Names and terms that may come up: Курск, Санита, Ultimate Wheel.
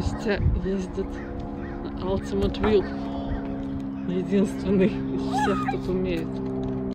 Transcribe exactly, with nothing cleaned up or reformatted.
Костя ездит на Ultimate Wheel. Единственный из всех, кто умеет.